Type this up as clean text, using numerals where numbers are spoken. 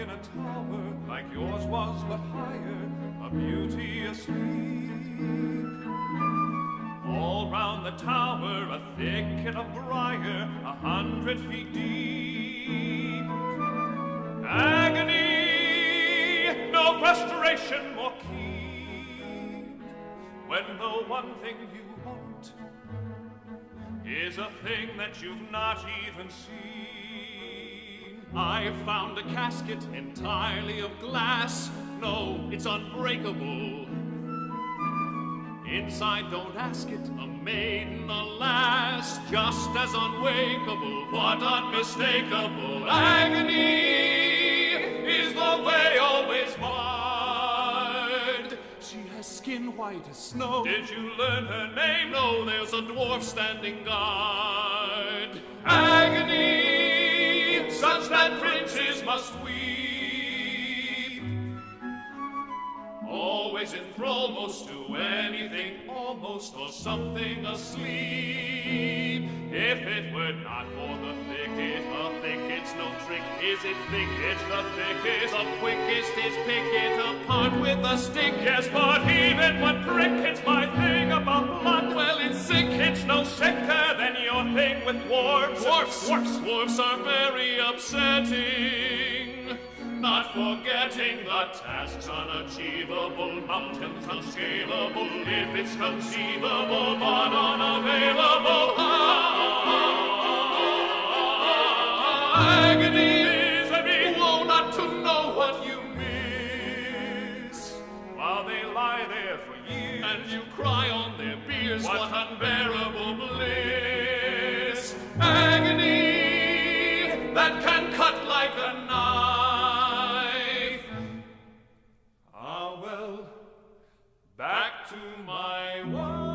in a tower like yours was, but higher, a beauty asleep. All round the tower a thicket of briar, 100 feet deep. Agony, no frustration more keen, when the one thing you want is a thing that you've not even seen. I found a casket entirely of glass. No, it's unbreakable. Inside, don't ask it, a maiden, alas, just as unwakeable. What unmistakable agony is the way always barred. She has skin white as snow. Did you learn her name? No, there's a dwarf standing guard. Agony, such that princes must weep. Always enthralled most to anything, almost, or something asleep. If it were not for the thicket, a thicket's no trick. Is it thicket? The thickest, the quickest is picket. Apart with a stick, yes, but even one prick. It's my thing about blood. Well, it's sick. It's no sicker than your thing with dwarfs. Dwarfs are very upsetting. Not forgetting the tasks unachievable, mountains unscalable, if it's conceivable, but unavailable. Agony, misery, woe not to know what you miss, while they lie there for years, and you cry on their beers, what unbearable bliss. Agony, that can cut like a knife. Back to my wife.